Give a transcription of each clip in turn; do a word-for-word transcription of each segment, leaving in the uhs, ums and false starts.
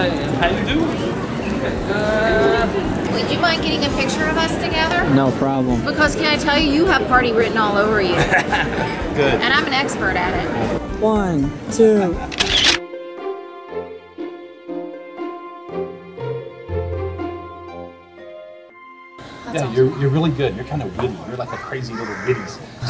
How you do? Uh, Would you mind getting a picture of us together? No problem. Because can I tell you, you have party written all over you. Good. And I'm an expert at it. One, two. Yeah, awesome. you're, you're really good. You're kind of witty. You're like a crazy little witty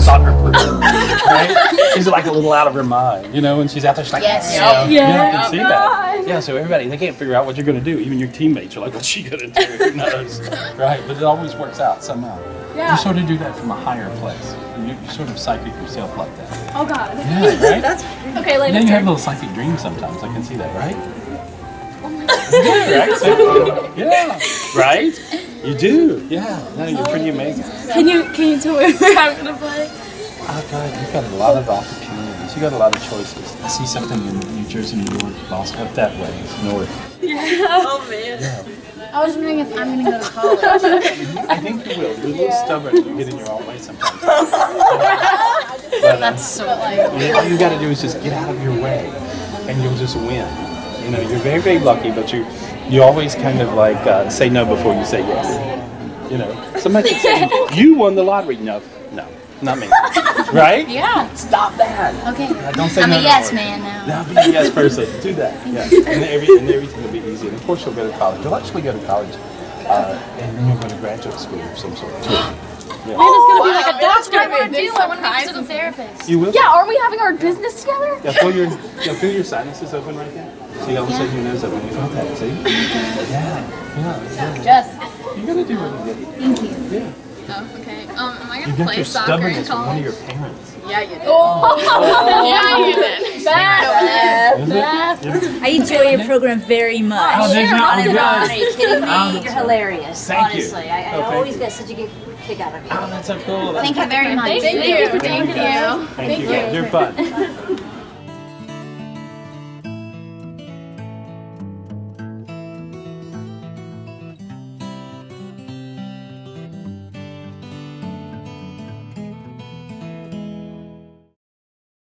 soccer person, right? She's like a little out of her mind, you know, and she's out there, she's like, yes. you know, yeah, yeah, you can see that. Yeah, so everybody, they can't figure out what you're going to do. Even your teammates are like, what's she going to do? Who knows? Right? But it always works out somehow. Yeah. You sort of do that from a higher place. You, you sort of psychic yourself like that. Oh, God. Yeah, right? That's okay, later. Then you have little psychic dreams sometimes. I can see that, right? Oh, my God. Yeah, right? So, yeah, right? You do, yeah. No, you're pretty amazing. Can you can you tell me where I'm gonna play? Oh God, you've got a lot of opportunities. You got a lot of choices. I see something in New Jersey, New York, Boston, up that way, it's north. Yeah. Oh man. Yeah. I was wondering if I'm gonna go to college. I think you will. You're a little yeah. stubborn. You get in your own way sometimes. But, that's um, so like. All you got to do is just get out of your way, and you'll just win. You know, you're very, very lucky, but you. You always kind of like uh, say no before you say yes. You know, somebody could say, you won the lottery. No, no, not me. Right? Yeah. Stop that. Okay. Uh, don't say I'm no a yes more. man now. No, be a yes person. Do that. Yeah. And, every, and everything will be easy. And of course, you'll go to college. You'll actually go to college. Uh, and then you'll go to graduate school of some sort, too. Yeah. Oh, going to be like a doctor. That's what I want to do. I want to be a physical therapist. You will? Yeah, are we having our business together? Yeah, feel your, yeah, feel your sinuses open right there. See, all of a sudden your nose open. You felt that, see? Yeah, yeah, yeah. Jess. You're going to do really good. Thank you. Yeah. Oh, okay. Um, am I going to play soccer in college? You got your stubbornness from one of your parents. Yeah, you did. Oh. Oh. Yeah, you did. Bad. Bad. Bad. I enjoy your program very much. Oh, there's not a Are you kidding me? You're hilarious. Thank you. Honestly, I, I oh, always you. get such a good kick out of you. Oh, that's so cool. That's thank you very much. Thank you. Thank you. Thank you. Thank you. Thank you. Thank you. You're fun.